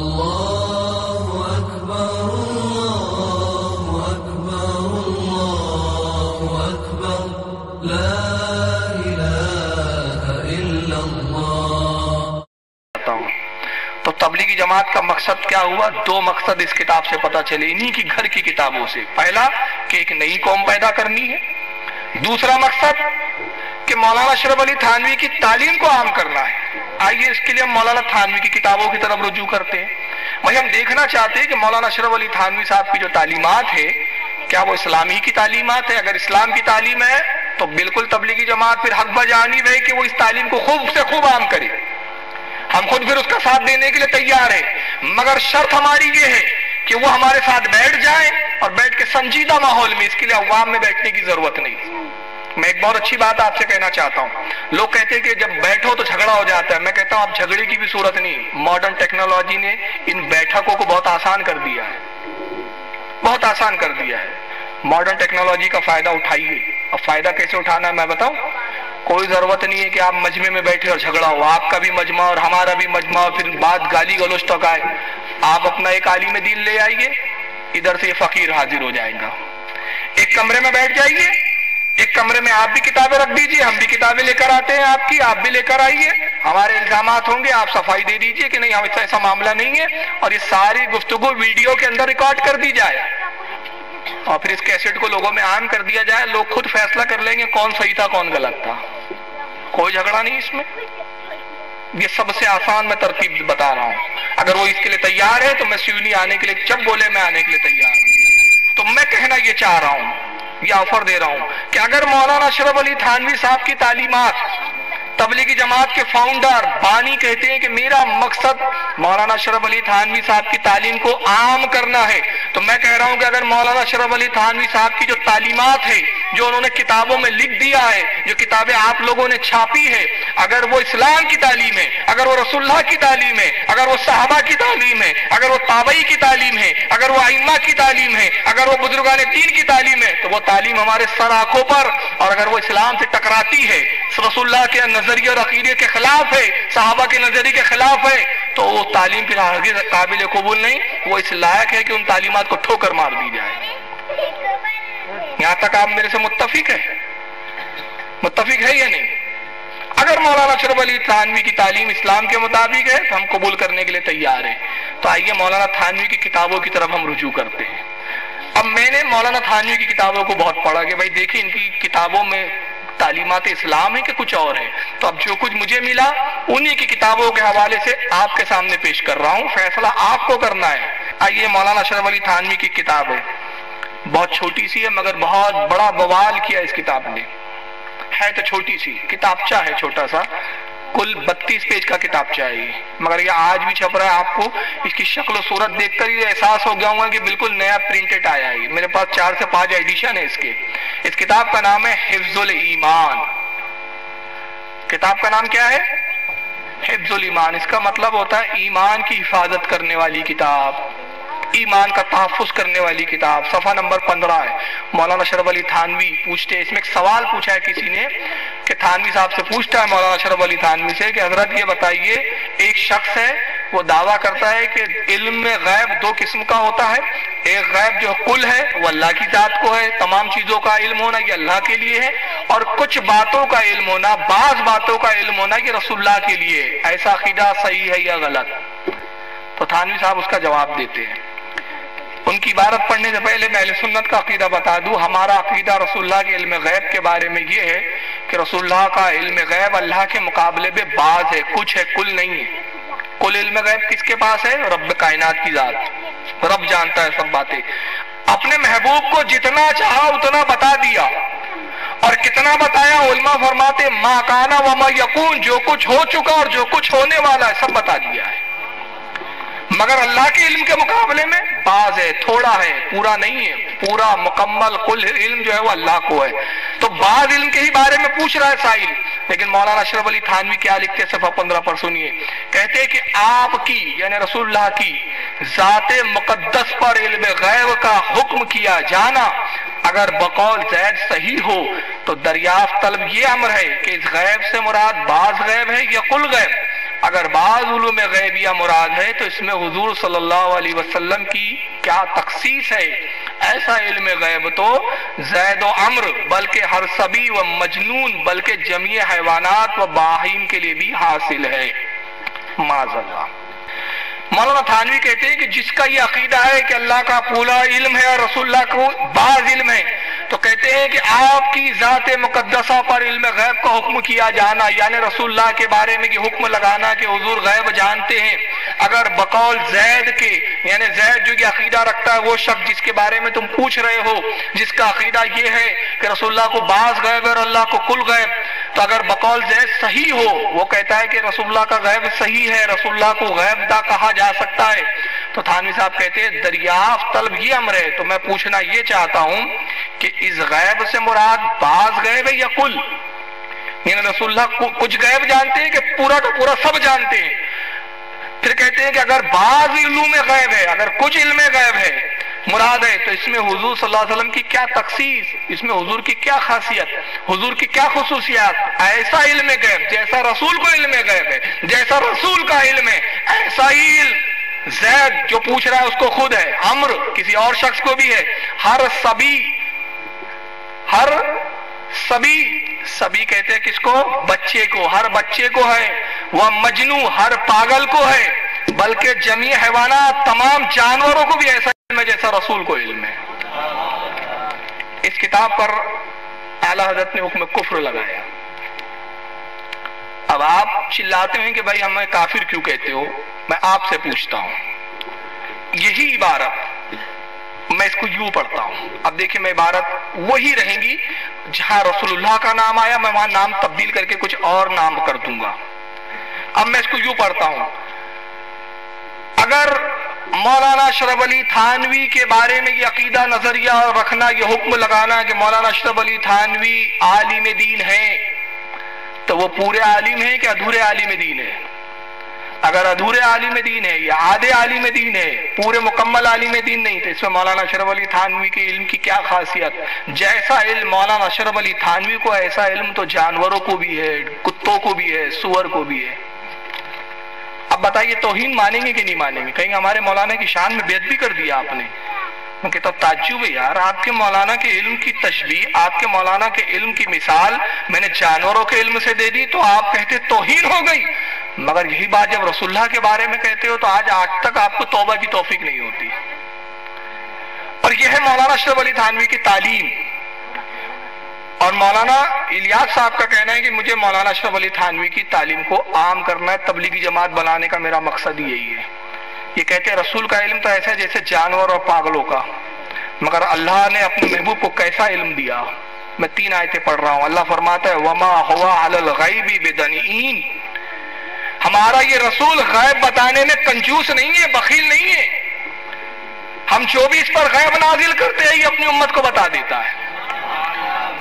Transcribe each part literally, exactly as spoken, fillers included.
तो तबलीगी जमात का मकसद क्या हुआ? दो मकसद इस किताब से पता चले, इन्हीं की घर की किताबों से। पहला कि एक नई कौम पैदा करनी है, दूसरा मकसद कि मौलाना अशरफ अली थानवी की तालीम को आम करना है। आइए इसके लिए हम मौलाना थानवी की किताबों की तरफ रुजू करते हैं। वही हम देखना चाहते हैं कि मौलाना अशरफ अली थानवी साहब की जो तालीमात है, क्या वो इस्लामी की तालीमात है? अगर इस्लाम की तालीम है तो बिल्कुल तबलीगी जमात फिर हक बजानी है कि वो इस तालीम को खूब से खूब आम करे। हम खुद फिर उसका साथ देने के लिए तैयार है, मगर शर्त हमारी ये है कि वो हमारे साथ बैठ जाए और बैठ के संजीदा माहौल में। इसके लिए अवाम में बैठने की जरूरत नहीं। मैं एक बहुत अच्छी बात आपसे कहना चाहता हूं। लोग कहते हैं कि जब बैठो तो झगड़ा हो जाता है। मैं कहता हूं आप झगड़े की भी सूरत नहीं। मॉडर्न टेक्नोलॉजी ने इन बैठकों को बहुत आसान कर दिया है, बहुत आसान कर दिया है। मॉडर्न टेक्नोलॉजी का फायदा उठाइए। अब फायदा कैसे उठाना है मैं बताऊं? कोई जरूरत नहीं है कि आप मजमे में बैठे और झगड़ा हो। आपका भी मजमा और हमारा भी मजमा, फिर बात गाली गलोच तक आए। आप अपना एक आलिम दीन ले आइए, इधर से ये फकीर हाजिर हो जाएगा। एक कमरे में बैठ जाइए, एक कमरे में आप भी किताबें रख दीजिए, हम भी किताबें लेकर आते हैं आपकी, आप भी लेकर आइए। हमारे इल्जामात होंगे, आप सफाई दे दीजिए कि नहीं ऐसा ऐसा मामला नहीं है, और ये सारी गुफ्तगू वीडियो के अंदर रिकॉर्ड कर दी जाए और फिर इस कैसेट को लोगों में आम कर दिया जाए। लोग खुद फैसला कर लेंगे कौन सही था कौन गलत था। कोई झगड़ा नहीं इसमें। ये सबसे आसान मैं तरतीब बता रहा हूं। अगर वो इसके लिए तैयार है तो मैं सिवनी आने के लिए, जब बोले मैं आने के लिए तैयार हूं। तो मैं कहना ये चाह रहा हूं, ये ऑफर दे रहा हूं कि अगर मौलाना अशरफ अली थानवी साहब की तालीमात, तबलीगी जमात के फाउंडर बानी कहते हैं कि मेरा मकसद मौलाना अशरफ अली थानवी साहब की तालीम को आम करना है, तो मैं कह रहा हूं कि अगर मौलाना अशरफ अली थानवी साहब की जो तालीमात है, जो उन्होंने किताबों में लिख दिया है, जो किताबें आप लोगों ने छापी है, अगर वो इस्लाम की तालीम है, अगर वो रसूलुल्लाह की तालीम है, अगर वो सहाबा की तालीम है, अगर वो ताबई की तालीम है, अगर वो आइम्मा की तालीम है, अगर वो बुजुर्गान दीन की तालीम है, तो वो तालीम हमारे सर आंखों पर, और अगर वो इस्लाम से टकराती है, रसूलुल्लाह के नजरिए और अकीदे के खिलाफ है, सहाबा के नजरिए के खिलाफ है, तो वो तालीम फिर हरगिज़ काबिल कबूल नहीं। वो इस लायक है कि उन तालीमात को ठोकर मार दी जाए। यहां तक आप मेरे से मुत्तफिक है? मुत्तफिक है या नहीं? अगर मौलाना अशरफ अली थानवी की तालीम इस्लाम के मुताबिक है तो हम कबूल करने के लिए तैयार हैं। तो आइए मौलाना थानवी की किताबों की तरफ हम रुजू करते हैं। अब मैंने मौलाना थानवी की किताबों को बहुत पढ़ा कि भाई देखिए इनकी किताबों में तालीमात इस्लाम है कि कुछ और है। तो अब जो कुछ मुझे मिला उन्हीं की किताबों के हवाले से आपके सामने पेश कर रहा हूं। फैसला आपको करना है। आइए, मौलाना अशरफ अली थानवी की किताब है, बहुत छोटी सी है मगर बहुत बड़ा बवाल किया इस किताब ने। है तो छोटी सी किताबचा है, छोटा सा, कुल बत्तीस पेज का किताबचा है ये, मगर ये आज भी छप रहा है। आपको इसकी शक्ल सूरत देखकर ये एहसास हो गया होगा कि बिल्कुल नया प्रिंटेड आया है। मेरे पास चार से पांच एडिशन है इसके। इस किताब का नाम है हिफ्जुल ईमान। किताब का नाम क्या है? हिफ्जुल ईमान। इसका मतलब होता है ईमान की हिफाजत करने वाली किताब, ईमान का तहफ़्फ़ुज़ करने वाली किताब। सफा नंबर पंद्रह है। मौलाना अशरफ अली थानवी पूछते हैं, इसमें एक सवाल पूछा है किसी ने कि थानवी साहब से पूछता है मौलाना अशरफ अली थानवी से कि हजरत ये बताइए, एक शख्स है वो दावा करता है कि इल्म में गैब दो किस्म का होता है। एक गैब जो कुल है वो अल्लाह की जात को है, तमाम चीजों का इल्म होना ये अल्लाह के लिए है, और कुछ बातों का इल्म होना, बाज बातों का इल्म होना ये रसूलुल्लाह के लिए है। ऐसा अकीदा सही है या गलत? तो थानवी साहब उसका जवाब देते हैं। उनकी इबारत पढ़ने से पहले मैं अहले सुन्नत का अकीदा बता दूं। हमारा अकीदा रसूलुल्लाह के इल्म गैब के बारे में ये है कि रसूलुल्लाह का इल्म गैब अल्लाह के मुकाबले में बाज है, कुछ है, कुल नहीं है। कुल इल्म गैब किसके पास है? रब कायनात की जात, रब जानता है सब बातें। अपने महबूब को जितना चाहा उतना बता दिया, और कितना बताया उलमा फरमाते मा काना व मा यकून, जो कुछ हो चुका और जो कुछ होने वाला है सब बता दिया है। मगर अल्लाह के इल्म के मुकाबले में बाज है, थोड़ा है, पूरा नहीं है। पूरा मुकम्मल कुल इल्म जो है वो अल्लाह को है। तो बाज इल्म के ही बारे में पूछ रहा है साहिल। लेकिन मौलाना अशरफ अली थानवी क्या लिखते हैं सफा पंद्रह पर, सुनिए। कहते हैं कि आपकी यानी रसूलुल्लाह की जाते मुकद्दस पर इल्म गैब का हुक्म किया जाना अगर बकौल जैद सही हो तो दरियाफ्त तलब ये अमर है कि इस गैब से मुराद बाज गैब है या कुल गैब। अगर बाज़ में गैबिया मुराद है तो इसमें हुजूर सल्लल्लाहु अलैहि वसल्लम की क्या तखसीस है। ऐसा इल्म गैब तो जैद व अम्र बल्कि हर सभी व मजनून बल्कि जमी हैवानात व बाहिम के लिए भी हासिल है। माजल्ला मौलाना थानवी कहते हैं कि जिसका ये अकीदा है कि अल्लाह का पूरा इल्म है और रसूलुल्लाह को बाज़ इल्म है, तो कहते हैं कि आपकी ज़ात मुकद्दसा पर इल्म गैब का हुक्म किया जाना, यानी रसूलुल्लाह के बारे में कि हुक्म लगाना कि हुजूर गैब जानते हैं, अगर बकौल जैद के, यानी जैद जो कि अकीदा रखता है वो शख्स जिसके बारे में तुम पूछ रहे हो, जिसका अकीदा ये है कि रसूलुल्लाह को बाज़ गैब और अल्लाह को कुल गैब, तो अगर बकौल जैद सही हो, वो कहता है कि रसूलुल्लाह का गैब सही है, रसूलुल्लाह को गैबदा कहा जा सकता है, तो थानवी साहब कहते हैं दरियाफ्त तलब ये अमर है। तो मैं पूछना ये चाहता हूं कि इस गैब से मुराद बाज गैब है या कुल? यानी रसूलुल्लाह कुछ गैब जानते हैं कि पूरा का पूरा सब जानते हैं? फिर कहते हैं कि अगर बाज इल्म में गैब है, अगर कुछ इल्म गैब है मुराद है, तो इसमें हुजूर सल्लल्लाहु अलैहि वसल्लम की क्या तखसीस, इसमें हुजूर की क्या खासियत, हुजूर की क्या खुसूसियात। ऐसा इल्म गैब जैसा रसूल को इल्म गैब है, जैसा रसूल का इल्म है, ऐसा ही इल्म जैद जो पूछ रहा है उसको खुद है, अम्र किसी और शख्स को भी है, हर सभी, हर सभी, सभी कहते हैं किसको? बच्चे को, हर बच्चे को है, वह मजनू हर पागल को है, बल्कि जमी हैवाना तमाम जानवरों को भी ऐसा में जैसा रसूल को इल्म है। इस किताब पर आला हजरत ने हुक्म कुफ्र लगाया। अब आप चिल्लाते हैं कि भाई हमें काफिर क्यों कहते हो, मैं आपसे पूछता हूं यही इबारत, मैं इसको यूं पढ़ता हूं, अब देखिए मैं इबारत वही रहेंगी, जहां रसूलुल्लाह का नाम आया मैं वहां नाम तब्दील करके कुछ और नाम कर दूंगा। अब मैं इसको यूं पढ़ता हूं, अगर मौलाना अशरफ अली थानवी के बारे में ये अकीदा, नजरिया और रखना, ये हुक्म लगाना कि मौलाना अशरफ अली थानवी आलिम दीन है, तो वो पूरे आलिम है कि अधूरे आलिम दीन है? अगर अधूरे आलिम दीन है या आधे आलिम दीन है, पूरे मुकम्मल आलिम दीन नहीं, तो इसमें मौलाना अशरफ अली थानवी के इल्म की क्या खासियत? जैसा इल्म मौलाना अशरफ अली थानवी को, ऐसा इल्म तो जानवरों को भी है, कुत्तों को भी है, सुअर को भी है। अब बताइए तोहीन मानेंगे कि नहीं मानेंगे? कहीं हमारे मौलाना की शान में बेइज्जती कर दिया आपने? उनके तब ताज्जुब है यार, आपके मौलाना के इल्म की तशबीह, आपके मौलाना के इल्म की मिसाल मैंने जानवरों के इल्म से दे दी, तो आप कहते तोहीन हो गई, मगर यही बात जब रसूलुल्लाह के बारे में कहते हो तो आज आज तक आपको तौबा की तौफीक नहीं होती। और यह है मौलाना अशरफ अली थानवी की तालीम। और मौलाना इलियास साहब का कहना है कि मुझे मौलाना अशरफ अली थानवी की तालीम को आम करना है, तबलीगी जमात बनाने का मेरा मकसद यही है। ये कहते हैं रसूल का इल्म तो ऐसा है जैसे जानवर और पागलों का, मगर अल्लाह ने अपने महबूब को कैसा इल्म दिया। मैं तीन आयतें पढ़ रहा हूँ। अल्लाह फरमाता है वमा हुवा अलल गैबी बिदनीन, हमारा ये रसूल गैब बताने में कंजूस नहीं है, बखील नहीं है। हम जो भी इस पर गैब नाजिल करते हैं ये अपनी उम्मत को बता देता है,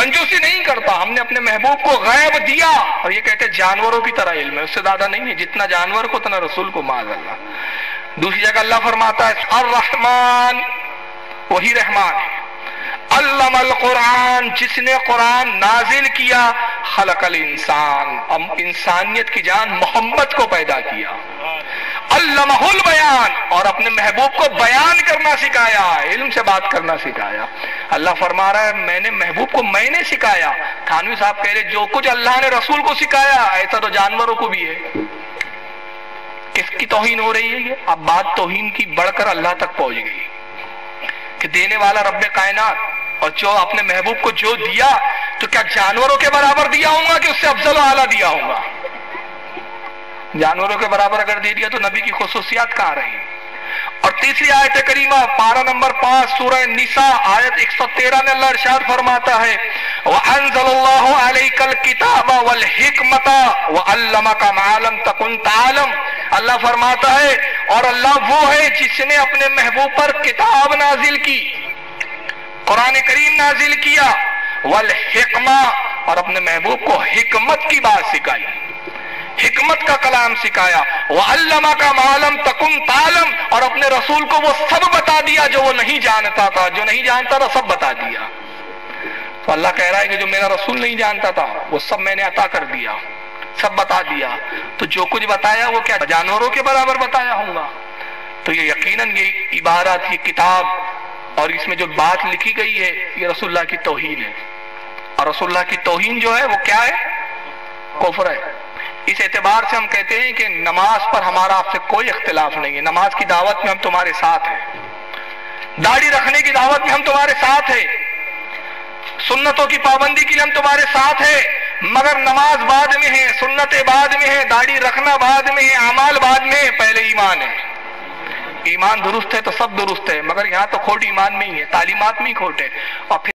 कंजूसी नहीं करता। हमने अपने महबूब को गैब दिया और ये कहते जानवरों की तरह इल्म है, उससे ज्यादा नहीं है, जितना जानवर को उतना रसूल को। माजल्ला दूसरी जगह अल्लाह फरमाता है अर रहमान, वही रहमान है, अल्लमल कुरान, जिसने कुरान नाजिल किया, खलकल इंसान, इंसानियत की जान मोहम्मद को पैदा किया, अल्लमहुल बयान, और अपने महबूब को बयान करना सिखाया, इल्म से बात करना सिखाया। अल्लाह फरमा रहा है मैंने महबूब को मैंने सिखाया। थानवी साहब कह रहे जो कुछ अल्लाह ने रसूल को सिखाया ऐसा तो जानवरों को भी है। किसकी तौहीन हो रही है ये? अब बात तौहीन की बढ़कर अल्लाह तक पहुंच गई कि देने वाला रब्बे कायनात, और जो अपने महबूब को जो दिया तो क्या जानवरों के बराबर दिया होगा कि उससे अफजल आला दिया होगा? जानवरों के बराबर अगर दे दिया तो नबी की खुसूसियात कहां रही? और तीसरी आयत करीमा पारा नंबर पांच सूरह निसा आयत एक सौ तेरह में अल्लाह इरशाद फरमाता है वअनज़लल्लाहु अलैकल किताबा वल हिकमता वअल्लमका मा लम तकुन तालम। अल्लाह फरमाता है और अल्लाह वो है जिसने अपने महबूब पर किताब नाजिल की, कुरान करीम नाजिल किया, वल हिकमा, और अपने महबूब को हिकमत की बात सिखाई, हिकमत का कलाम सिखाया, वअल्लमा का मालम तकुन तालम, और अपने रसूल को वो सब बता दिया जो वो नहीं जानता था, जो नहीं जानता था सब बता दिया। तो अल्लाह कह रहा है कि जो मेरा रसूल नहीं जानता था वो सब मैंने अता कर दिया। सब बता दिया, तो जो कुछ बताया वो क्या जानवरों के बराबर बताया होगा। तो ये यकीनन ये इबारत, ये किताब और इसमें जो बात लिखी गई है ये रसूलुल्लाह की तौहीन है, और रसूलुल्लाह की तौहीन जो है वो क्या है? कुफ्र है। इस एतबार से हम कहते हैं कि नमाज पर हमारा आपसे कोई इख्तिलाफ नहीं है, नमाज की दावत में हम तुम्हारे साथ हैं, दाढ़ी रखने की दावत में हम तुम्हारे साथ हैं, सुन्नतों की पाबंदी के लिए हम तुम्हारे साथ हैं, मगर नमाज बाद में है, सुन्नतें बाद में है, दाढ़ी रखना बाद में है, अमाल बाद में है, पहले ईमान है। ईमान दुरुस्त है तो सब दुरुस्त है, मगर यहाँ तो खोट ईमान में ही है, तालीमात में ही खोट है। और